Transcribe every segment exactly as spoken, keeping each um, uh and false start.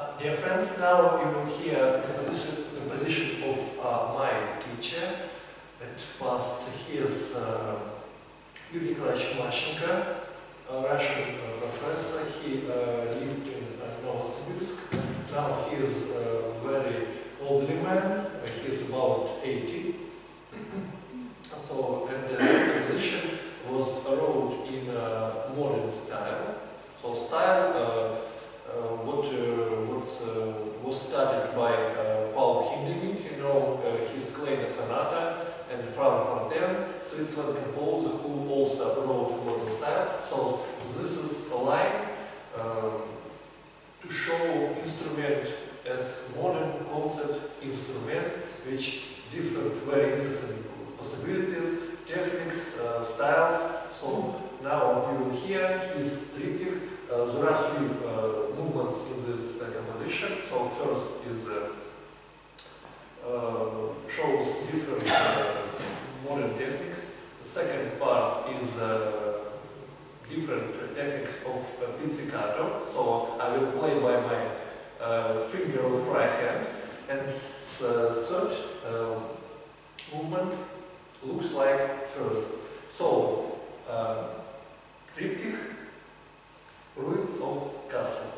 Uh, dear friends, now you will hear the position, the position of uh, my teacher. It was his uh, Yuri Mazchenko, a Russian uh, professor. He uh, lived in uh, Novosibirsk. Now he is a very elderly man. He is about eighty. So, and this composition was wrote in uh, modern style. So, style uh, uh, what, uh, what uh, was studied by uh, Paul Hindemith, you know, uh, his Kleine Sonata, and Frank Martin, Switzerland composer, who also wrote in modern style. So, this is a line uh, to show instrument as modern concert instrument, which different, very interesting possibilities, techniques, uh, styles. So now you will hear his triptych. Uh, there are three uh, movements in this uh, composition. So first is uh, uh, shows different uh, modern techniques. The second part is uh, different techniques of uh, pizzicato. So I will play by my uh, finger of right hand. And uh, third um, movement looks like first. So, uh, triptych, ruins of castle.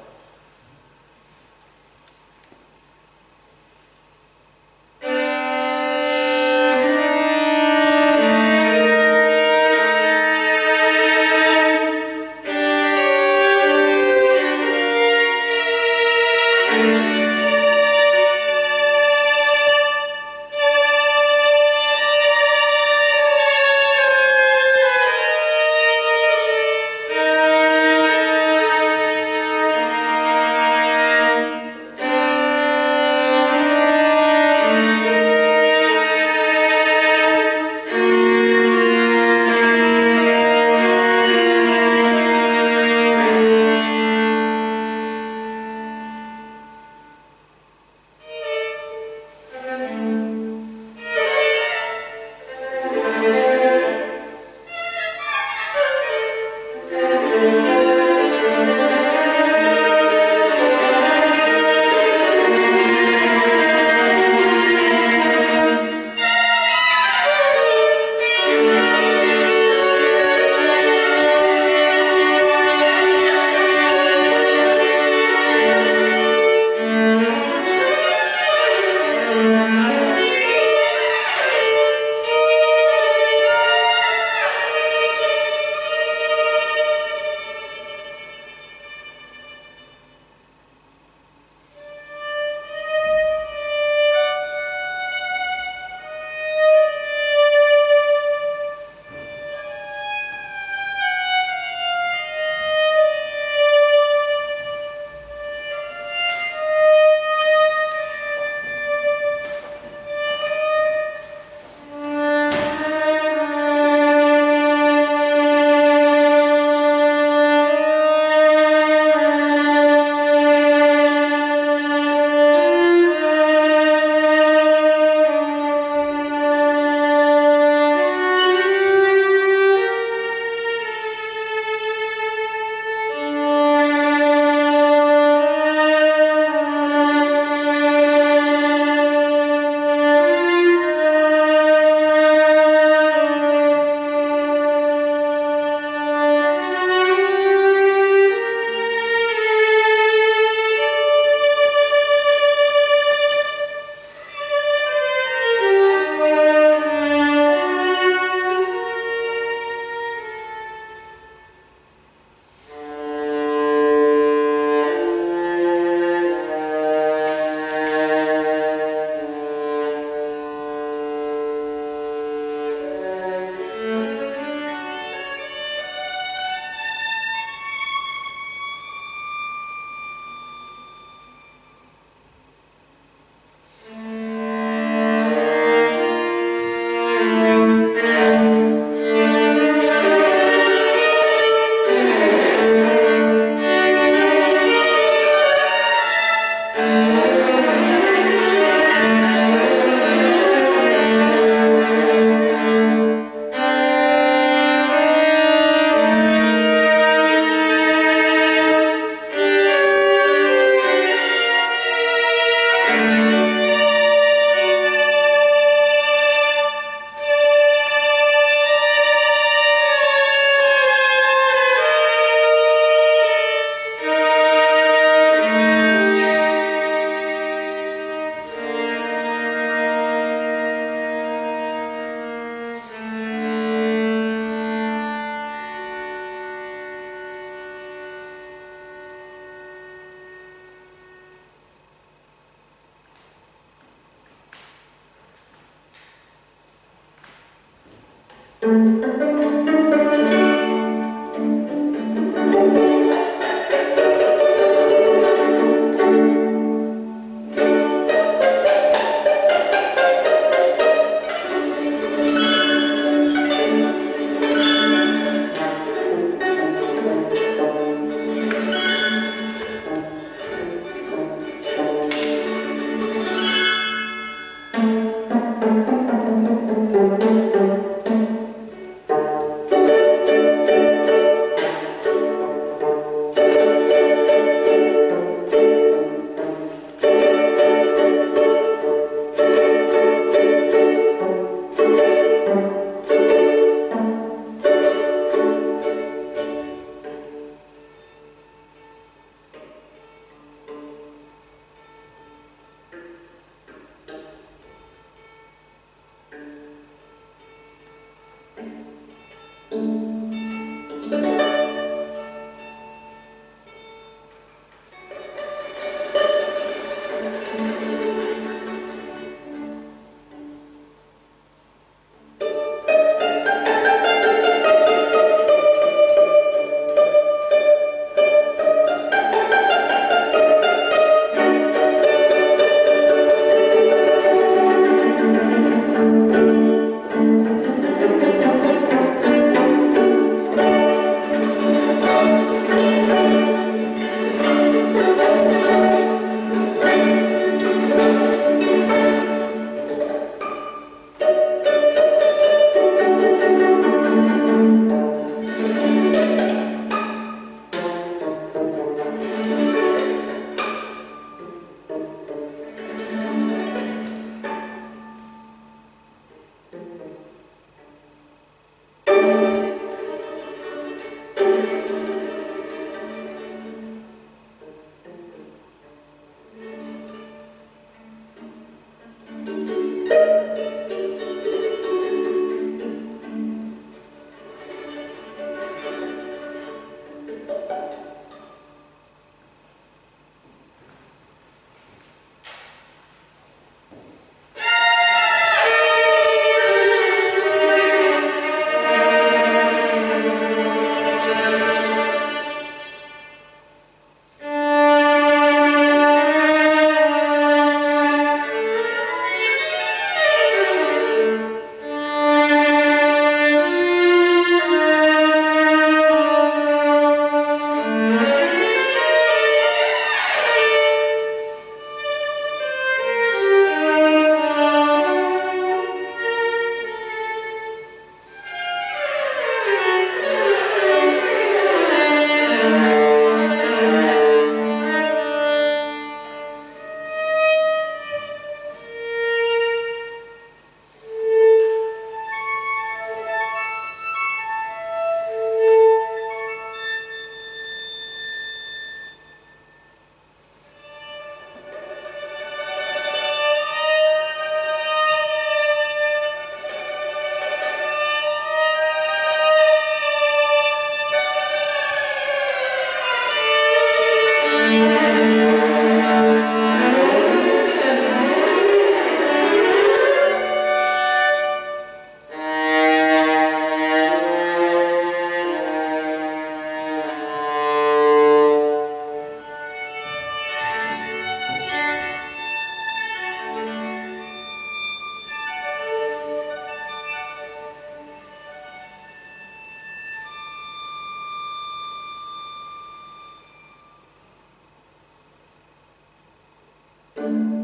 Thank you.